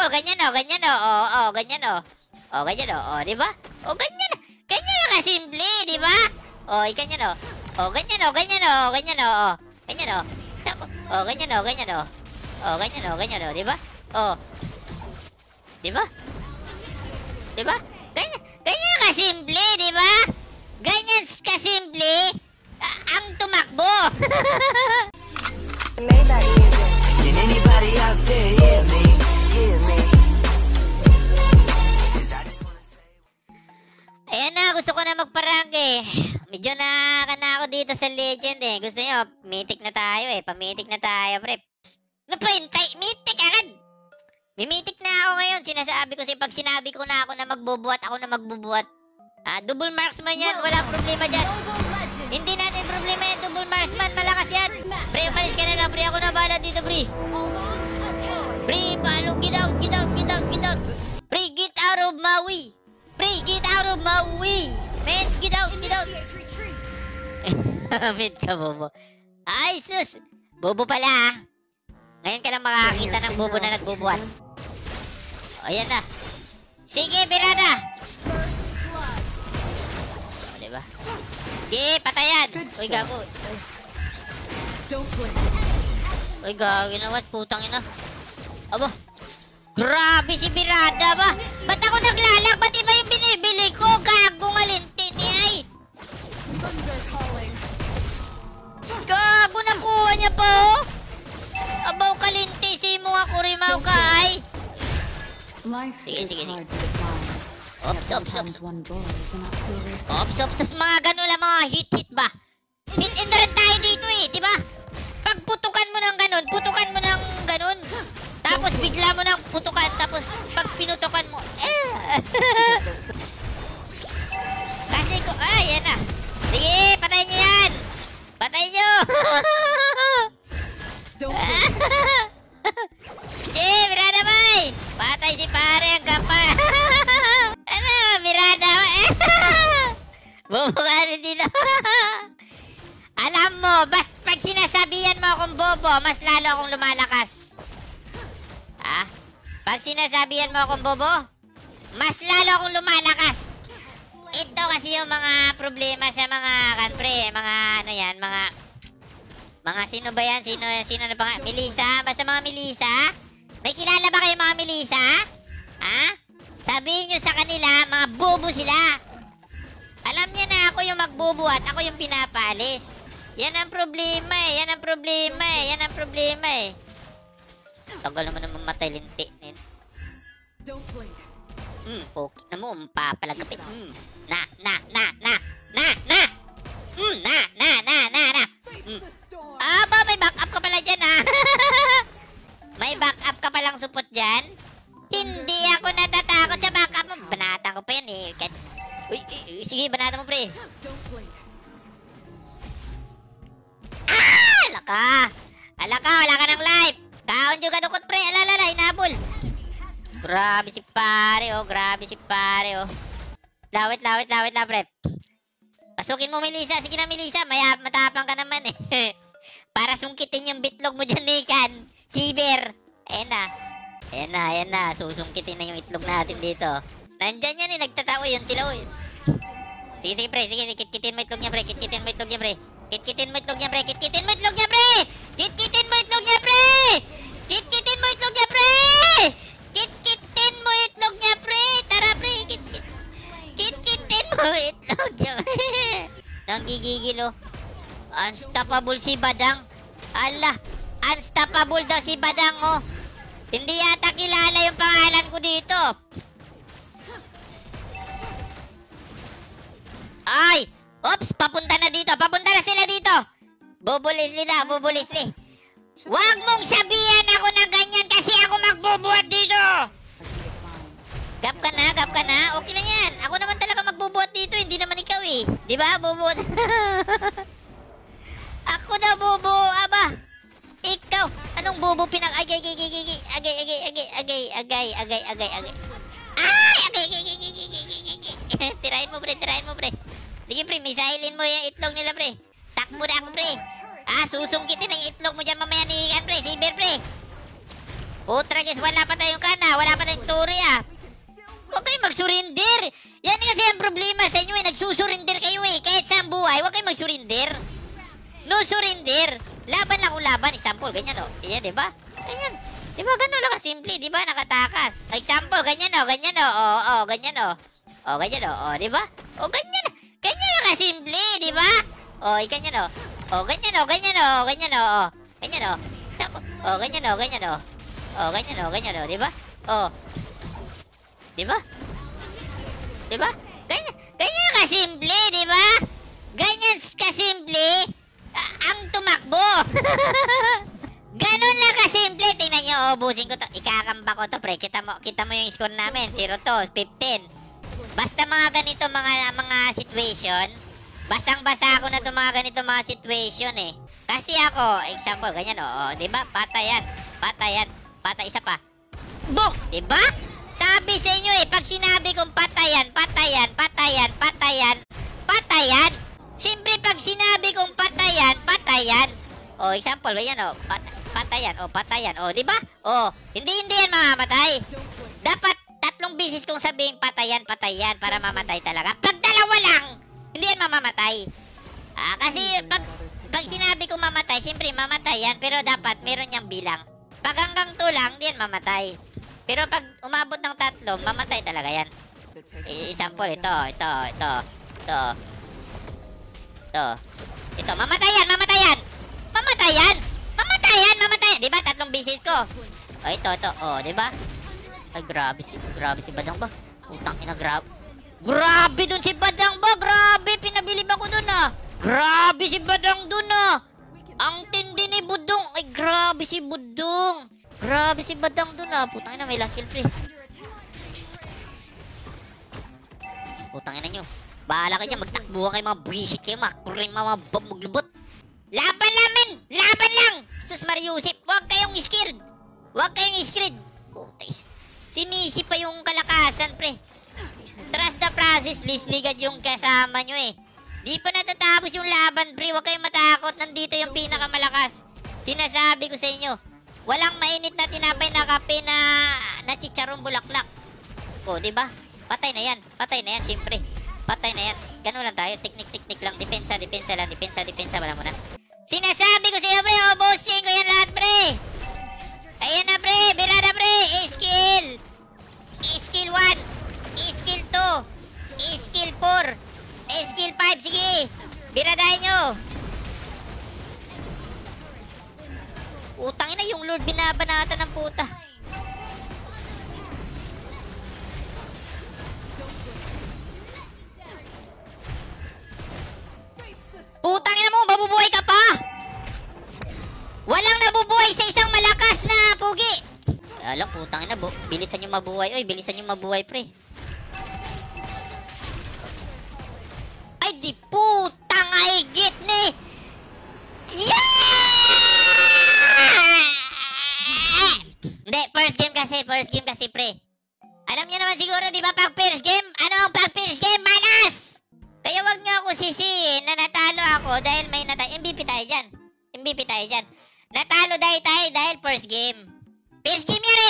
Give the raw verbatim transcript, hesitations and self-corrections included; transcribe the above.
apa? Ganyan o, ganyan o, o, o, ganyan o. O, ganyan o, o, diba? O, ganyan, ganyan o kasimple, diba? O, ganyan o. O, ganyan o, ganyan o, ganyan o, o, ganyan o. O, ganyan o, ganyan o. O, ganyan o, ganyan o, diba? O, diba? Diba? Ganyan, ganyan o kasimple, diba? Ganyan kasimple ang tumakbo. Ayan na, gusto ko na magparank eh. Medyo naka na ako dito sa legend eh. Gusto nyo, mythic na tayo eh. Pamitik na tayo, pre. Napahintay, mythic agad. Mimitik na ako ngayon. Sinasabi ko sa'yo, pag sinabi ko na ako na magbubuhat, ako na magbubuhat. Ah, double marksman yan, wala problema dyan. Hindi natin problema yan, double marksman, malakas yan. Pre, umalis ka na lang, pre, ako na bahala dito, pre. Pre, paano, get out, get out, get out, get out. Pre, get out of my way. Pre, get out of my way. Man, get out, get out. Amin ka, bobo. Ay, sus. Bobo pala, ha. Ngayon ka lang makakita ng bobo na nagbubuhat. O, ayan na. Sige, birada. O, diba? Sige, patayan. Uy, gago. Uy, gago. Ginawan, putang ina. Aba. Grabe si birada ba? Ba't ako naglalag? Ba't iba yung binibili ko? Gagong alintin niya ay. Gago, nakuha niya po. Abaw kalinti. Simo ako rimaw ka ay. Sige, sige, sige. Ops, ops, ops. Ops, ops, ops. Mga ganun lang, mga hit-hit ba? Hit-in na rin tayo dito eh, di ba? Pag putukan mo ng ganun, putukan mo ng ganun. Tapos bigla mo nang putukan, tapos pag pinutukan mo, eh. Kasi ko, ah, yan na. Sige, patay nyo yan. Patay nyo. Sige, Mirada Bay. Patay si pare ang kapal. Ano, Mirada Bay. Bubukarin dito. Alam mo, basta pag sinasabihan mo akong bobo, mas lalo akong lumalakas. Ah, pag sinasabihan mo akong bobo, mas lalo akong lumalakas. Ito kasi yung mga problema sa mga kanpre, mga ano yan, mga mga sino ba yan? Sino, sino na ba? Melissa? Basta mga Melissa? May kilala ba kayo mga Melissa? Ha? Sabihin nyo sa kanila, mga bobo sila. Alam niya na ako yung magbubuhat, ako yung pinapalis. Yan ang problema eh, yan ang problema eh, yan ang problema eh. Tagal naman naman matay linti. Hmm, okay na mo. Mapapalagapit. Hmm, na, na, na, na, na, na. Hmm, na, na, na, na, na. Hmm. Aba, may back up ka pala dyan, ha? May back up ka palang supot dyan? Hindi ako natatakot sa back up mo. Banata ko pa yan, eh. Uy, uy, sige, banata mo, pre. Ah, alaka. Alaka, wala ka ng life. Taon juga dukot pre, alalala, inabol. Grabe si pare, oh, grabe si pare, oh. Lawit, lawit, lawit lang, pre. Pasukin mo, Melissa. Sige na, Melissa, mayap, matapang ka naman, eh. Para sungkitin yung bitlog mo dyan, Nikan. Siber. Ayan na. Ayan na, ayan na. Susungkitin na yung itlog natin dito. Nandyan yan, eh, nagtatawa yun sila, oh. Sige, sige, pre, sige, sige. Kitkitin mo itlog niya, pre. Kitkitin mo itlog niya, pre. Kitkitin mo itlog niya, pre. Kitkitin mo itlog niya, pre. Kitkitin mo itlog niya, pre. Kitkitin mo itlog niya, pre! Kitkitin mo itlog niya, pre! Tara, pre! Kitkit. Kitkitin mo itlog niya, pre! Nanggigigil, oh. Unstoppable si Badang. Ala! Unstoppable daw si Badang, oh. Hindi yata kilala yung pangalan ko dito. Ay! Oops! Papunta na dito! Papunta na sila dito! Bubulis nila! Bubulis nila! Huwag mong sabihan ako na ganyan kasi ako magbubuhat dito! Gap ka na, gap ka na. Okay na yan. Ako naman talaga magbubuhat dito. Hindi naman ikaw eh. Di ba? Bubuhat. Ako na bubu. Aba. Ikaw. Anong bubu pinang... Agay, agay, agay, agay. Agay, agay, agay, agay, agay, agay, agay, agay. Ay! Agay, agay, agay, agay, agay, agay. Tirahin mo, pre. Tirahin mo, pre. Sige, pre. Misailin mo yung itlog nila, pre. Takbo na ako, pre. Ah, susungkitin ang itlog mo dyan mamaya ni Ian, pre. Saber, pre. Putra, guys. Wala pa tayong kana. Wala Tinder. Laban lang kung laban. Example, ganyan o. Ayan, diba? Ganyan. Diba gano'n lang kasimple? Diba nakatakas? Example, ganyan o. Ganyan o. O, o, ganyan o. O, ganyan o. O, diba? O, ganyan. Ganyan lang kasimple, diba? O, ganyan o. O, ganyan o. Ganyan o. Ganyan o. Ganyan o. O, ganyan o. Ganyan o. O, ganyan o. Ganyan o. Diba? O. Diba? Diba? Ganyan. Ganyan kasimple, diba? Ganyan kasimple. Uh, ang tumakbo. Ganun lang kasimple. Tingnan nyo, ubusin ko to. Ikakamba ko to, pre. Kita mo, kita mo yung score namin. zero to fifteen. Basta mga ganito mga mga situation, basang-basa ako na to mga ganito mga situation eh. Kasi ako, example, ganyan o. Diba? Patayan. Patayan. Patay. Isa pa. Boom! Diba? Sabi sa inyo eh, pag sinabi kong patayan, patayan, patayan, patayan, patayan. Siyempre, pag sinabi kong patayan, patayan. O, example, ganyan o. Pat patayan, o, patayan. O, diba? O, hindi, hindi yan mamamatay. Dapat tatlong bisis kong sabihin patayan, patayan para mamatay talaga. Pag dalawa lang, hindi yan mamamatay. Ah, kasi pag, pag sinabi kong mamatay, siyempre mamatay yan. Pero dapat meron niyang bilang. Pag hanggang two lang, hindi yan mamatay. Pero pag umabot ng tatlo, mamatay talaga yan. E, example, ito, ito, ito, ito. Ito. Ito. Mamatayan! Mamatayan! Mamatayan! Mamatayan! Mamatayan! Diba? Tatlong bisis ko. O, ito. Ito. O, diba? Ay, grabe si... Grabe si Badang ba? Utang ina, grabe. Grabe dun si Badang ba? Grabe! Pinabilib ako dun, ah. Grabe si Badang dun, ah. Ang tindi ni Budong. Ay, grabe si Budong. Grabe si Badang dun, ah. Putang ina, may last kill free. Putang ina nyo. Bahala kayo, magtakbo kayo mga buwisit kayo, makurin mga bumuglubot. Laban namin! Laban lang! Sus Mariusip, huwag kayong scared! Huwag kayong scared! Putis. Sinisip pa yung kalakasan, pre. Trust the process, lisligad yung kasama nyo eh. Di pa natatapos yung laban, pre. Huwag kayong matakot, nandito yung pinakamalakas. Sinasabi ko sa inyo, walang mainit na tinapay na kape na, na chicharong bulaklak. O, diba? Patay na yan, patay na yan, siyempre. Patay na yan. Ganun lang tayo. Teknik-teknik lang. Depensa, depensa lang. Depensa, depensa. Wala muna. Sinasabi ko sa'yo, pre. Obusin ko yan lahat, pre. Ayan na, pre. Birada, pre. Skill. Skill one. Skill two. Skill four. Skill five. Sige. Biradahin nyo. Putang ina yung Lord. Binabanata ng puta. Putang ina mo, mabubuhay ka pa! Walang nabubuhay sa isang malakas na pugi! Alam, putang ina, bilisan nyo mabuhay. Oy, bilisan nyo mabuhay, pre. Ay, di putang ay git ni! Yeah! Hindi, first game kasi, first game kasi, pre. Alam nyo naman siguro, di ba, pag first game? Ano, pag first game, malas! Kaya wag nyo ako sisihin na natalo ako dahil may natalo. M V P tayo dyan. M V P tayo dyan. Natalo dahil tayo dahil first game. First game yan eh.